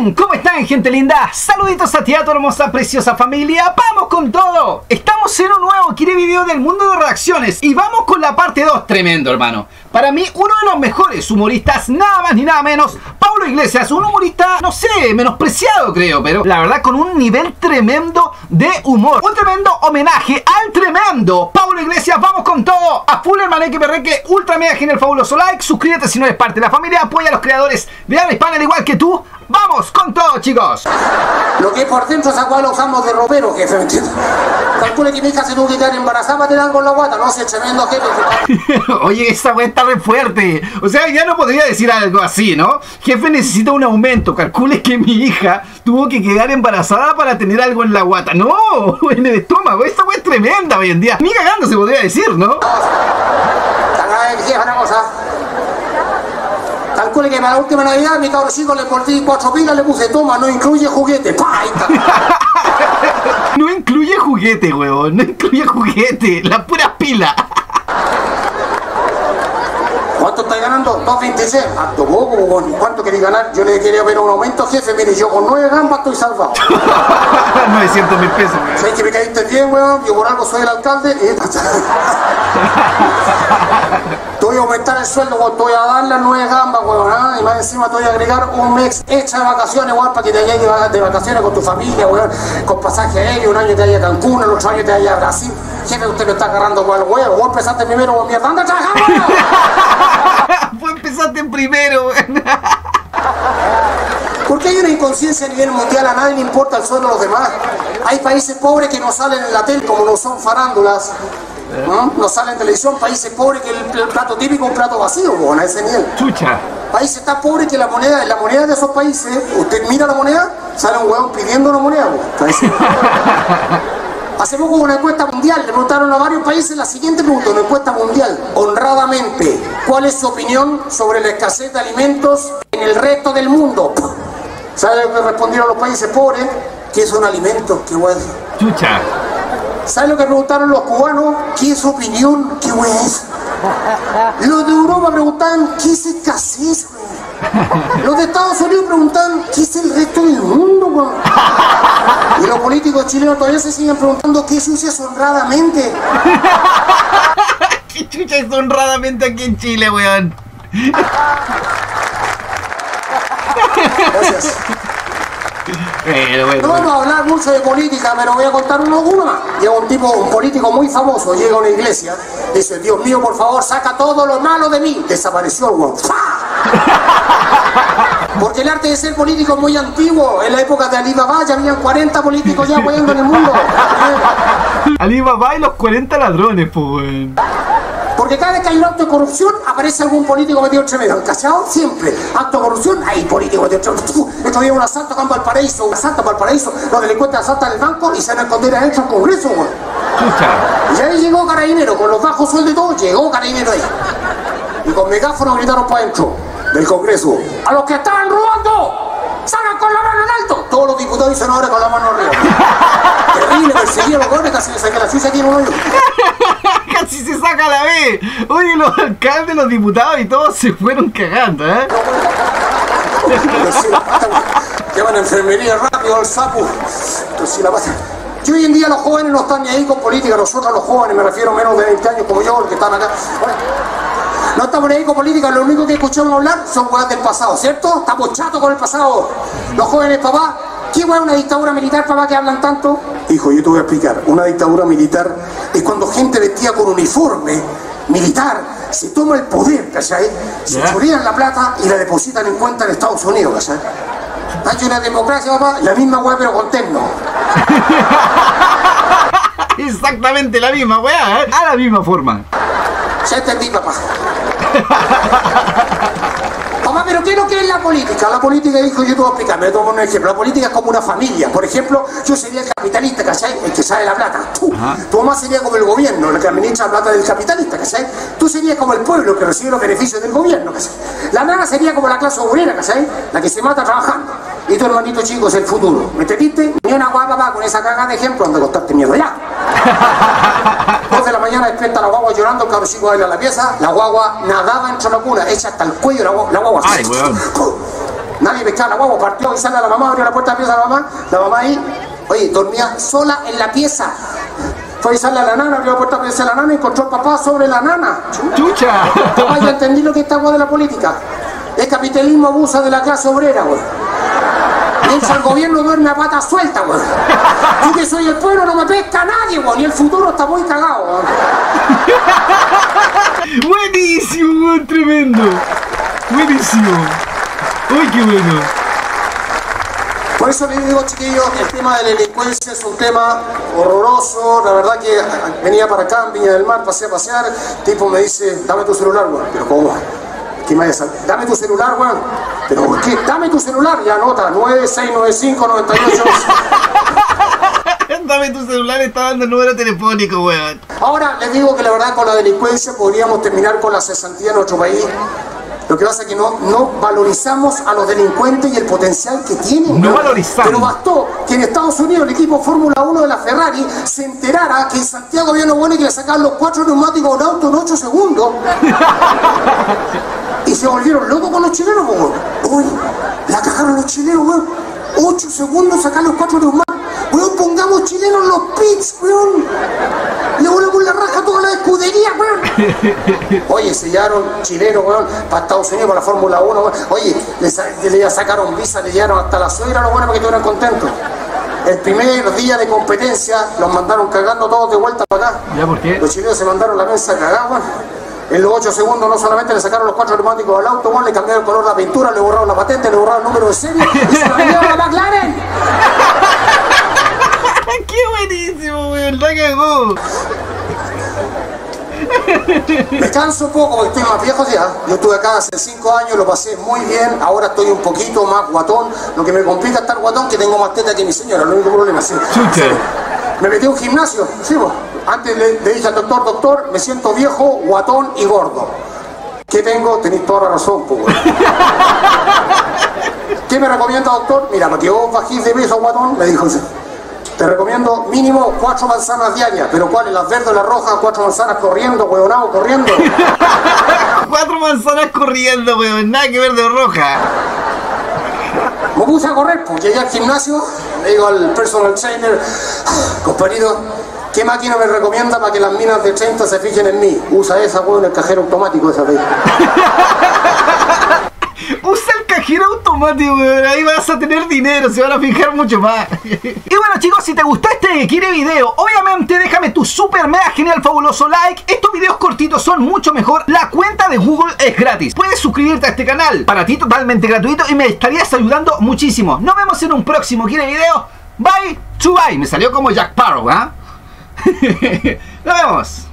¡Boom! ¿Cómo están, gente linda? Saluditos a ti, a tu hermosa, preciosa familia. ¡Vamos con todo! Estamos en un nuevo Kire video del mundo de reacciones y vamos con la parte 2. Tremendo, hermano. Para mí, uno de los mejores humoristas, nada más ni nada menos, Paulo Iglesias. Un humorista, no sé, menospreciado creo, pero la verdad con un nivel tremendo de humor. Un tremendo homenaje al tremendo Paulo Iglesias. Vamos con todo a full, hermaneque perreque, ultra mega genial, fabuloso like. Suscríbete si no eres parte de la familia, apoya a los creadores de habla hispana al igual que tú. ¡Vamos con todo, chicos! Lo que es por dentro sacó a los jambos de ropero, jefe, ¿me entiendes? Calcule que mi hija se tuvo que quedar embarazada, te dan con la guata, no sé, tremendo jefe. Oye, esa wea está re fuerte. O sea, ya no podría decir algo así, ¿no? Jefe necesita un aumento, calcule que mi hija tuvo que quedar embarazada para tener algo en la guata. ¡No! En el estómago, esa wea es tremenda hoy en día. Ni cagando se podría decir, ¿no? Calcule que en la última Navidad mi cabro chico le corté 4 pilas, le puse toma, no incluye juguete. No incluye juguete, huevón, no incluye juguete, la pura pila. ¿Cuánto estáis ganando? 2.26. Acto poco, huevón. ¿Cuánto queréis ganar? Yo le quería ver un aumento, jefe. Mire, yo con 9 gambas estoy salvado. 900.000 pesos, huevón. ¿Sabéis que me caíste bien, huevón? Yo por algo soy el alcalde. Voy a aumentar el sueldo, weón, te voy a dar las 9 gambas, weón, ¿ah? Y más encima te voy a agregar un mes extra de vacaciones, weón, para que te vayas de vacaciones con tu familia, weón, con pasaje aéreo, un año te vayas a Cancún, el otro año te vayas a Brasil. Jefe, usted lo está agarrando con el huevo, vos empezaste primero, weón, mierda, anda a trabajar, weón. Vos empezaste primero, weón. Porque hay una inconsciencia a nivel mundial, a nadie le importa el sueldo de los demás. Hay países pobres que no salen en la tele, como no son farándulas. ¿No? No sale en televisión, países pobres que el plato típico es un plato vacío, bueno, a ese nivel. Chucha. Países tan pobres que la moneda de esos países, usted mira la moneda, sale un huevón pidiendo una moneda, bueno. Hace poco una encuesta mundial, le preguntaron a varios países la siguiente pregunta, una encuesta mundial, honradamente, ¿cuál es su opinión sobre la escasez de alimentos en el resto del mundo? ¿Sabe lo que respondieron los países pobres? ¿Qué son alimentos? ¿Qué huevo? Chucha. ¿Sabes lo que preguntaron los cubanos? ¿Qué es su opinión? ¿Qué güey es? Los de Europa preguntaban ¿qué es escasez? Los de Estados Unidos preguntaban ¿qué es el resto del mundo, güey? Y los políticos chilenos todavía se siguen preguntando ¿qué chucha es honradamente? ¿Qué chucha es honradamente aquí en Chile, weón? Gracias. No vamos a hablar mucho de política, pero voy a contar uno más. Llega un tipo, un político muy famoso, llega a una iglesia, dice, Dios mío, por favor, saca todo lo malo de mí. Desapareció el huevón. Porque el arte de ser político es muy antiguo. En la época de Alibaba ya habían 40 políticos ya hueando en el mundo. Alibaba y los 40 ladrones, pues. Porque cada vez que hay un acto de corrupción, aparece algún político metido tremendo. ¿Cachado? Siempre. Acto de corrupción, hay político metido tremendo. Esto viene un asalto acá en Valparaíso. Un asalto en Valparaíso. Los delincuentes asaltan el banco y se van a esconder adentro del Congreso, güey. Y ahí llegó Carabinero, con los bajos sueldos y todo, llegó Carabinero ahí. Y con megáfono gritaron para adentro del Congreso. ¡A los que estaban robando! ¡Salgan con la mano en alto! Todos los diputados dicen ahora con la mano arriba. Terrible, perseguía a los goles, casi le saqué la chucha aquí en un hoyo. Si se saca la B. Oye, los alcaldes, los diputados y todos se fueron cagando, ¿eh? Llevan enfermería rápido al sapo. Entonces, la pasa. Yo hoy en día los jóvenes no están ni ahí con política. Nosotros los jóvenes, me refiero menos de 20 años como yo, los que están acá. Bueno, no estamos ni ahí con política. Lo único que escuchamos hablar son huevas del pasado, ¿cierto? Estamos chatos con el pasado. Los jóvenes, papá. ¿Qué hueá una dictadura militar, papá, que hablan tanto? Hijo, yo te voy a explicar. Una dictadura militar es cuando gente vestida con uniforme militar se toma el poder, ¿cachai? Se chorean la plata y la depositan en cuenta en Estados Unidos, ¿cachai? Hay una democracia, papá, la misma hueá pero con terno. Exactamente la misma hueá, ¿eh? A la misma forma. Ya entendí, papá. Mamá, pero ¿qué es lo que es la política? La política, dijo, yo te voy a explicar, me tomo un ejemplo. La política es como una familia. Por ejemplo, yo sería el capitalista, ¿cachai? El que sabe la plata. Tú. Tu mamá sería como el gobierno, el que administra la plata del capitalista, ¿cachai? Tú serías como el pueblo que recibe los beneficios del gobierno, ¿cachai? La nana sería como la clase obrera, ¿cachai? La que se mata trabajando. Y tu hermanito chico es el futuro. ¿Me entendiste? Ni una guapa, papá, con esa cagada de ejemplo, anda a costarte miedo ya. 2 de la mañana despierta la guagua llorando, el cabrón chico baila la pieza, la guagua nadaba entre la cuna, hecha hasta el cuello la guagua. Ay, weón. nadie pescaba la guagua, partió y sale a la mamá, abrió la puerta, empieza la mamá ahí, oye, dormía sola en la pieza. Fue a avisarle a la nana, abrió la puerta, avisó a la nana y encontró al papá sobre la nana. ¡Chucha! Papá, ya entendí lo que es esta agua de la política. El capitalismo abusa de la clase obrera, güey. Piensa el gobierno duerme a pata suelta, güey. Yo que soy el pueblo no me pesca a nadie, güey. Y el futuro está muy cagado, güey. Buenísimo, güey, tremendo. Buenísimo. Uy, qué bueno. Por eso les digo, chiquillos, el tema de la delincuencia es un tema horroroso. La verdad que venía para acá, en Viña del Mar, pasé a pasear. El tipo me dice, dame tu celular, weón. Pero ¿cómo? ¿Qué me hace? Dame tu celular, weón. Pero ¿por qué? Dame tu celular. Ya anota, 969598. Dame tu celular, está dando el número telefónico, weón. Ahora les digo que la verdad con la delincuencia podríamos terminar con la cesantía en nuestro país. Lo que pasa es que no valorizamos a los delincuentes y el potencial que tienen. No valorizamos. Pero bastó que en Estados Unidos el equipo Fórmula 1 de la Ferrari se enterara que en Santiago había unos buenos que le sacaban los 4 neumáticos de un auto en 8 segundos. Y se volvieron locos con los chilenos, weón. Uy, la cagaron los chilenos, weón. 8 segundos sacar los 4 neumáticos. Weón, pongamos chilenos en los pits, weón. Le volvemos la raja a toda la escudería, weón. Oye, sellaron chilenos, weón, para Estados Unidos, para la Fórmula 1, weón. Oye, le sacaron visa, le llevaron hasta la suegra, los buenos, para que estuvieran contentos. El primer día de competencia los mandaron cagando todos de vuelta para acá. ¿Ya por qué? Los chilenos se mandaron la mesa cagada, weón. En los 8 segundos no solamente le sacaron los 4 neumáticos al auto, weón, le cambiaron el color de la pintura, le borraron la patente, le borraron el número de serie y se la enviaron a McLaren. ¡Qué buenísimo, weón! ¡La cagó! Me canso poco porque estoy más viejo ya. Yo estuve acá hace 5 años, lo pasé muy bien. Ahora estoy un poquito más guatón. Lo que me complica estar guatón que tengo más teta que mi señora. Lo único problema, sí. Me metí a un gimnasio, sí, vos. Antes le dije al doctor, doctor, me siento viejo, guatón y gordo. ¿Qué tengo? Tenéis toda la razón, pues, weón. ¿Qué me recomienda, doctor? Mira, para que vos bajís de peso, guatón, me dijo. Te recomiendo mínimo 4 manzanas diarias, pero ¿cuáles? Las verdes, las rojas, 4 manzanas corriendo, huevonao, corriendo. 4 manzanas corriendo, huevón, nada que verde o roja. Me puse a correr, pues llegué al gimnasio, le digo al personal trainer, compañero, ¿qué máquina me recomienda para que las minas de 30 se fijen en mí? Usa esa, huevón, el cajero automático, esa vez. Usa el cajero automático, weón. Ahí vas a tener dinero, se van a fijar mucho más. Y bueno, chicos, si te gustó este video, obviamente déjame tu super mega genial fabuloso like. Estos videos cortitos son mucho mejor. La cuenta de Google es gratis. Puedes suscribirte a este canal, para ti totalmente gratuito, y me estarías ayudando muchísimo. Nos vemos en un próximo video. Bye to bye. Me salió como Jack Sparrow, ¿eh? Nos vemos.